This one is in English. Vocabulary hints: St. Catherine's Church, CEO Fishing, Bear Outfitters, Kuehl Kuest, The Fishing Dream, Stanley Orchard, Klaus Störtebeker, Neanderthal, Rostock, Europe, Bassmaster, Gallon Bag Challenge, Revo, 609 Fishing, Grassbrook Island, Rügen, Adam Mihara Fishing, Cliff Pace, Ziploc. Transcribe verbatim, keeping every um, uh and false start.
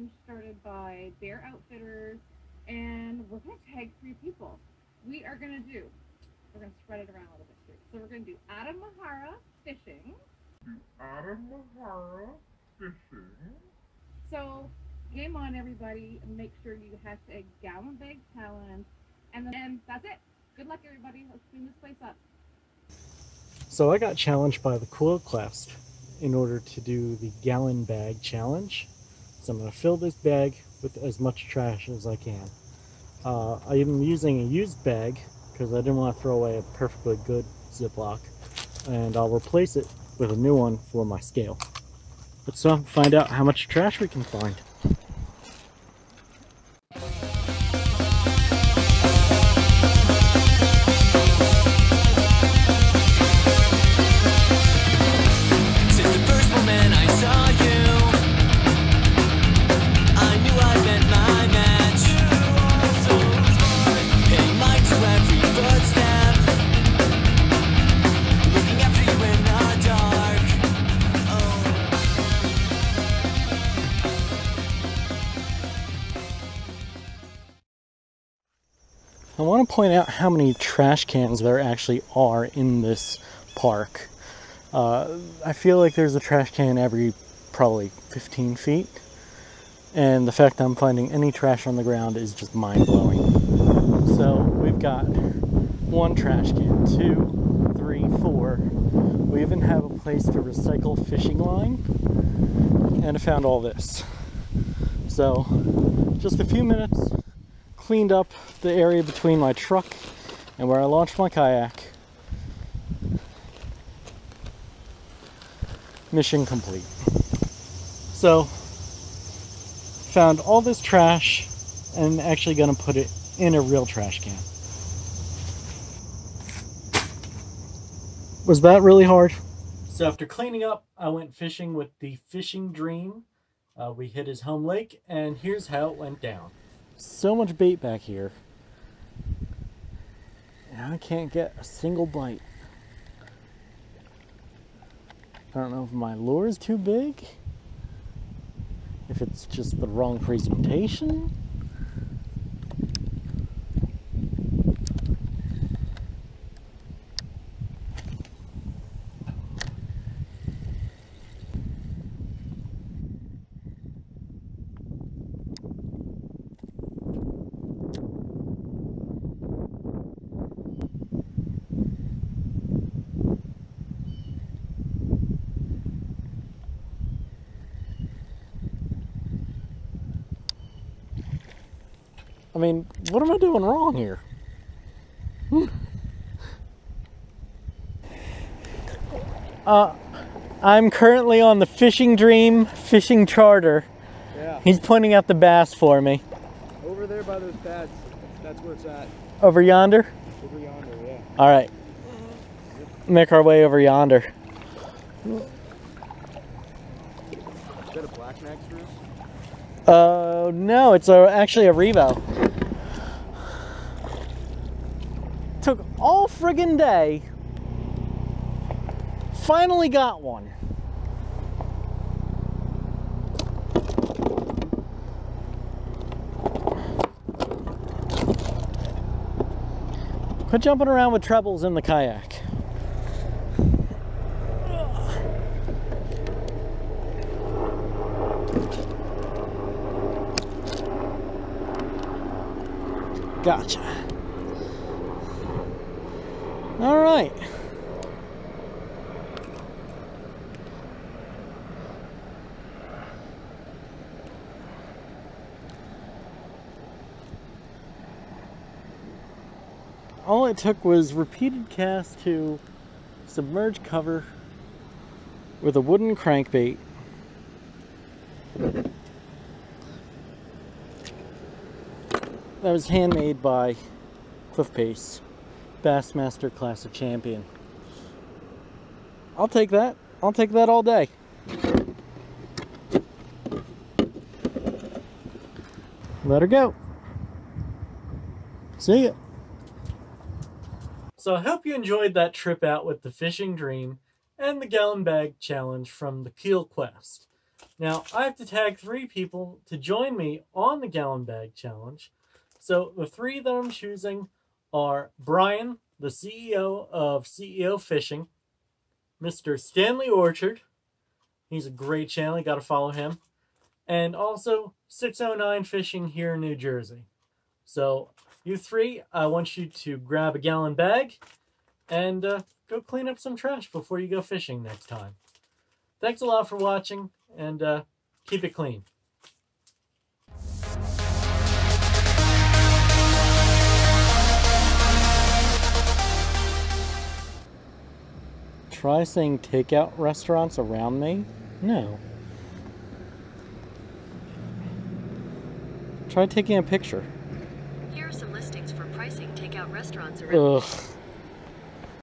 challenge started by Bear Outfitters, and we're going to tag three people. We are going to do, we're going to spread it around a little bit too. So we're going to do Adam Mihara Fishing. Do Adam Mihara Fishing. So game on, everybody. Make sure you hashtag Gallon Bag Challenge. And then that's it. Good luck, everybody. Let's clean this place up. So I got challenged by the Kuehl Kuest in order to do the Gallon Bag Challenge. So I'm going to fill this bag with as much trash as I can. Uh, I am using a used bag because I didn't want to throw away a perfectly good Ziploc. And I'll replace it with a new one for my scale. Let's uh, find out how much trash we can find. I want to point out how many trash cans there actually are in this park. Uh, I feel like there's a trash can every probably fifteen feet, and the fact that I'm finding any trash on the ground is just mind-blowing. So we've got one trash can, two, three, four. We even have a place to recycle fishing line, and I found all this. So just a few minutes. Cleaned up the area between my truck and where I launched my kayak. Mission complete. So, found all this trash, and I'm actually going to put it in a real trash can. Was that really hard? So after cleaning up, I went fishing with the Fishing Dream. Uh, we hit his home lake, and here's how it went down. So much bait back here, and I can't get a single bite. I don't know if my lure is too big, if it's just the wrong presentation. I mean, what am I doing wrong here? uh, I'm currently on the Fishing Dream fishing charter. Yeah. He's pointing out the bass for me. Over there by those pads. That's where it's at. Over yonder? Over yonder, yeah. All right. Mm-hmm. Make our way over yonder. Is that a black max for us? Uh, no, it's a, actually a Revo. Took all friggin' day. Finally got one. Quit jumping around with trebles in the kayak. Gotcha. All right. All it took was repeated cast to submerge cover with a wooden crankbait. That was handmade by Cliff Pace, Bassmaster Classic Champion. I'll take that. I'll take that all day. Let her go. See ya. So I hope you enjoyed that trip out with the Fishing Dream and the Gallon Bag Challenge from the Kuehl Kuest. Now, I have to tag three people to join me on the Gallon Bag Challenge. So the three that I'm choosing are Brian, the C E O of C E O Fishing, Mister Stanley Orchard. He's a great channel. You got to follow him. And also six oh nine Fishing here in New Jersey. So you three, I want you to grab a gallon bag and uh, go clean up some trash before you go fishing next time. Thanks a lot for watching, and uh, keep it clean. Try saying takeout restaurants around me? No. Try taking a picture. Here are some listings for pricing takeout restaurants around me. Ugh.